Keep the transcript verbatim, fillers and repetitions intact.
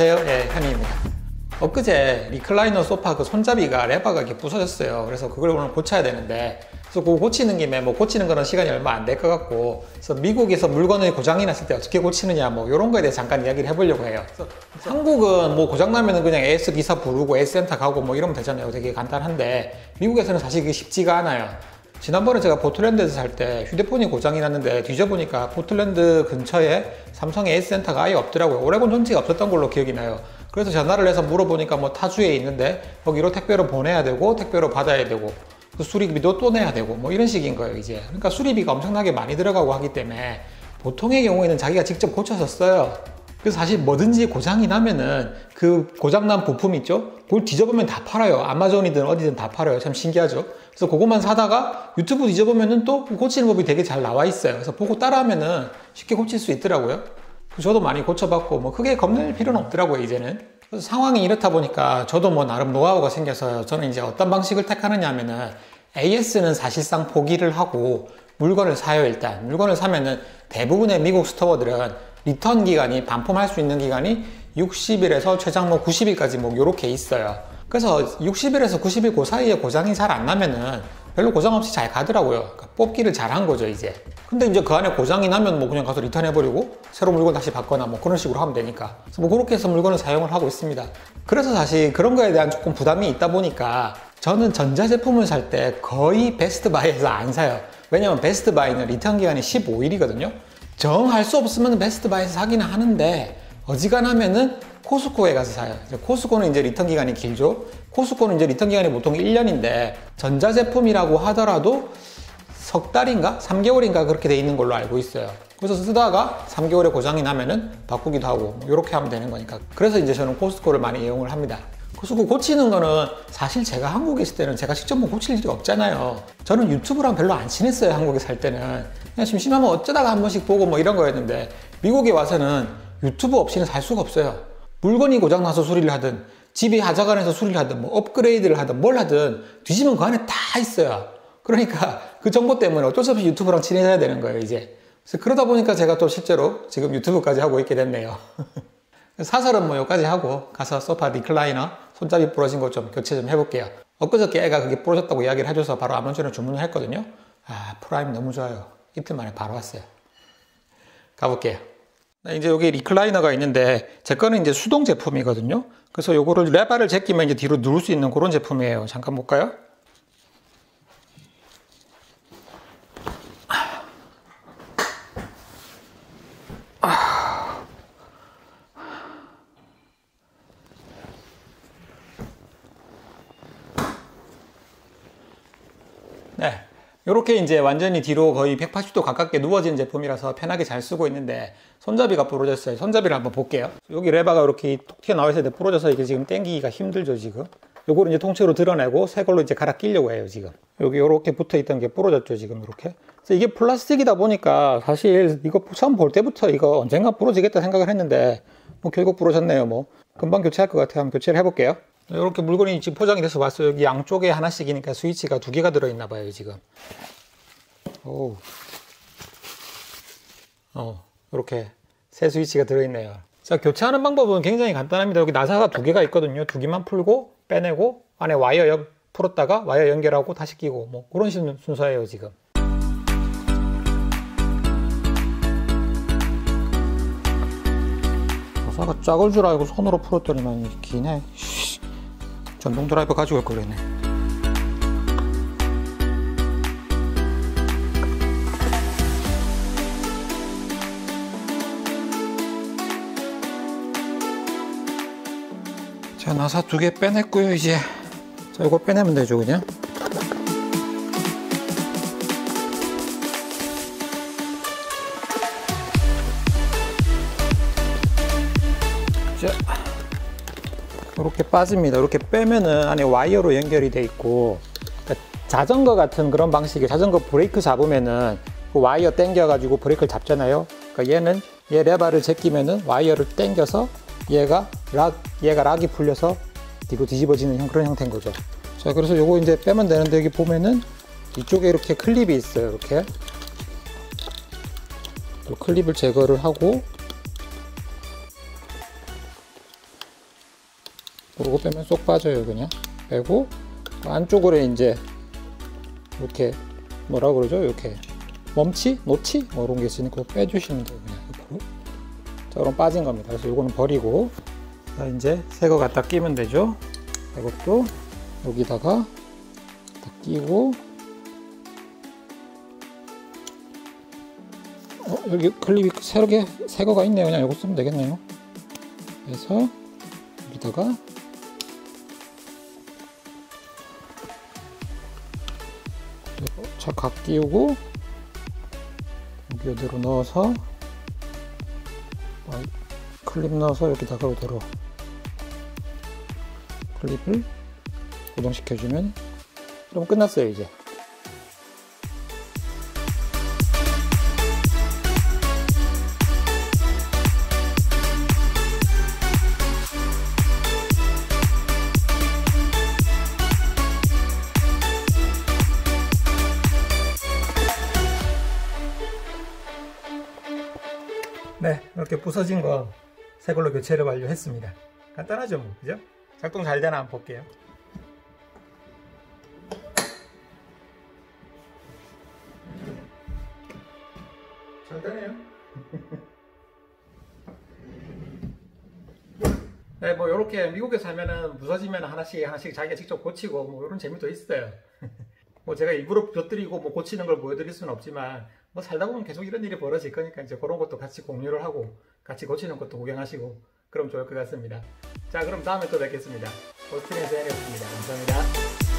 안녕하세요. 예, 현희입니다. 엊그제 리클라이너 소파 그 손잡이가 레버가 이렇게 부서졌어요. 그래서 그걸 오늘 고쳐야 되는데, 그래서 그거 고치는 김에 뭐 고치는 거는 시간이 얼마 안 될 것 같고, 그래서 미국에서 물건이 고장이 났을 때 어떻게 고치느냐 뭐 이런 거에 대해 잠깐 이야기를 해보려고 해요. 그래서 한국은 뭐 고장 나면은 그냥 에이에스 기사 부르고 에이에스 센터 가고 뭐 이러면 되잖아요. 되게 간단한데 미국에서는 사실 그게 쉽지가 않아요. 지난번에 제가 포틀랜드에서 살 때 휴대폰이 고장이 났는데 뒤져보니까 포틀랜드 근처에 삼성의 에이에스 센터가 아예 없더라고요. 오레곤 존치가 없었던 걸로 기억이 나요. 그래서 전화를 해서 물어보니까 뭐 타주에 있는데 거기로 택배로 보내야 되고 택배로 받아야 되고 그 수리비도 또 내야 되고 뭐 이런 식인 거예요 이제. 그러니까 수리비가 엄청나게 많이 들어가고 하기 때문에 보통의 경우에는 자기가 직접 고쳐서 써요. 그래서 사실 뭐든지 고장이 나면은 그 고장난 부품 있죠? 그걸 뒤져보면 다 팔아요. 아마존이든 어디든 다 팔아요. 참 신기하죠? 그래서 그것만 사다가 유튜브 뒤져보면은 또 고치는 법이 되게 잘 나와 있어요. 그래서 보고 따라하면은 쉽게 고칠 수 있더라고요. 저도 많이 고쳐봤고 뭐 크게 겁낼 필요는 없더라고요 이제는. 그래서 상황이 이렇다 보니까 저도 뭐 나름 노하우가 생겨서 저는 이제 어떤 방식을 택하느냐 하면은 에이에스는 사실상 포기를 하고 물건을 사요. 일단 물건을 사면은 대부분의 미국 스토어들은 리턴 기간이, 반품할 수 있는 기간이 육십 일에서 최장 뭐 구십 일까지 뭐 요렇게 있어요. 그래서 육십 일에서 구십 일 그 사이에 고장이 잘 안 나면은 별로 고장 없이 잘 가더라고요. 그러니까 뽑기를 잘 한 거죠 이제. 근데 이제 그 안에 고장이 나면 뭐 그냥 가서 리턴해버리고 새로 물건 다시 받거나 뭐 그런 식으로 하면 되니까. 그래서 뭐 그렇게 해서 물건을 사용을 하고 있습니다. 그래서 사실 그런 거에 대한 조금 부담이 있다 보니까 저는 전자제품을 살 때 거의 베스트바이에서 안 사요. 왜냐면 베스트바이는 리턴 기간이 십오 일이거든요 정할 수 없으면 베스트바이에서 사기는 하는데 어지간하면은 코스코에 가서 사요. 이제 코스코는 이제 리턴 기간이 길죠. 코스코는 이제 리턴 기간이 보통 일 년인데 전자제품이라고 하더라도 석 달인가 삼 개월인가 그렇게 돼 있는 걸로 알고 있어요. 그래서 쓰다가 삼 개월에 고장이 나면은 바꾸기도 하고 뭐 이렇게 하면 되는 거니까. 그래서 이제 저는 코스코를 많이 이용을 합니다. 코스코 고치는 거는 사실 제가 한국에 있을 때는 제가 직접 뭐 고칠 일이 없잖아요. 저는 유튜브랑 별로 안 친했어요 한국에 살 때는. 그냥 심심하면 어쩌다가 한 번씩 보고 뭐 이런 거였는데 미국에 와서는 유튜브 없이는 살 수가 없어요. 물건이 고장나서 수리를 하든 집이 하자간에서 수리를 하든 뭐 업그레이드를 하든 뭘 하든 뒤지면 그 안에 다 있어요. 그러니까 그 정보 때문에 어쩔 수 없이 유튜브랑 친해져야 되는 거예요 이제. 그래서 그러다 보니까 제가 또 실제로 지금 유튜브까지 하고 있게 됐네요. 사설은 뭐 여기까지 하고 가서 소파 리클라이너 손잡이 부러진 거 좀 교체 좀 해볼게요. 엊그저께 애가 그게 부러졌다고 이야기를 해줘서 바로 아마존에 주문을 했거든요. 아, 프라임 너무 좋아요. 이틀 만에 바로 왔어요. 가볼게요. 이제 여기 리클라이너가 있는데 제 거는 이제 수동 제품이거든요. 그래서 요거를 레바를 제끼면 이제 뒤로 누울 수 있는 그런 제품이에요. 잠깐 볼까요? 네, 이렇게 이제 완전히 뒤로 거의 백팔십 도 가깝게 누워진 제품이라서 편하게 잘 쓰고 있는데 손잡이가 부러졌어요. 손잡이를 한번 볼게요. 여기 레버가 이렇게 톡 튀어나와 있는데 부러져서 이게 지금 당기기가 힘들죠 지금. 요거를 이제 통째로 드러내고 새 걸로 이제 갈아 끼려고 해요 지금. 여기 이렇게 붙어있던 게 부러졌죠 지금 이렇게. 그래서 이게 플라스틱이다 보니까 사실 이거 처음 볼 때부터 이거 언젠가 부러지겠다 생각을 했는데 뭐 결국 부러졌네요 뭐. 금방 교체할 것 같아요. 한번 교체를 해볼게요. 이렇게 물건이 지금 포장이 돼서 왔어요. 여기 양쪽에 하나씩이니까 스위치가 두 개가 들어있나 봐요 지금. 오, 어, 이렇게 세 스위치가 들어있네요. 자, 교체하는 방법은 굉장히 간단합니다. 여기 나사가 두 개가 있거든요. 두 개만 풀고 빼내고 안에 와이어 연, 풀었다가 와이어 연결하고 다시 끼고 뭐 그런 식 순서예요 지금. 나사가 작을 줄 알고 손으로 풀었더니만 기네. 전동 드라이버 가지고 올 걸 그랬네. 자, 나사 두 개 빼냈고요 이제. 자, 이거 빼내면 되죠 그냥. 자, 이렇게 빠집니다. 이렇게 빼면은 안에 와이어로 연결이 돼 있고, 그러니까 자전거 같은 그런 방식의 자전거 브레이크 잡으면은 그 와이어 당겨가지고 브레이크를 잡잖아요. 그러니까 얘는 얘 레버를 제끼면은 와이어를 당겨서 얘가 락 얘가 락이 풀려서 뒤로 뒤집어지는 형, 그런 형태인 거죠. 자, 그래서 요거 이제 빼면 되는데 여기 보면은 이쪽에 이렇게 클립이 있어요. 이렇게 클립을 제거를 하고. 그러고 빼면 쏙 빠져요. 그냥 빼고 안쪽으로 이제 이렇게 뭐라 그러죠? 이렇게 멈치? 놓치? 뭐 이런 게 있으니까 빼주시면 돼요. 그냥 옆으로. 자, 그럼 빠진 겁니다. 그래서 이거는 버리고, 자, 이제 새 거 갖다 끼면 되죠. 이것도 여기다가 다 끼고, 어, 여기 클립이 새롭게 새 거가 있네요. 그냥 이거 쓰면 되겠네요. 그래서 여기다가 자, 각 끼우고 여기 이대로 넣어서 클립 넣어서 여기다가 이대로 클립을 고정시켜주면 그럼 끝났어요. 이제 네, 이렇게 부서진 거 새 걸로 교체를 완료했습니다. 간단하죠 뭐, 그죠? 작동 잘 되나 한번 볼게요. 잘 되네요. 네, 뭐 이렇게 미국에서 하면은 부서지면 하나씩 하나씩 자기가 직접 고치고 뭐 이런 재미도 있어요. 뭐 제가 일부러 부러뜨리고 뭐 고치는 걸 보여드릴 수는 없지만, 뭐 살다 보면 계속 이런 일이 벌어질 거니까 이제 그런 것도 같이 공유를 하고 같이 고치는 것도 구경하시고 그럼 좋을 것 같습니다. 자, 그럼 다음에 또 뵙겠습니다. 오스틴에서 해냈습니다. 감사합니다.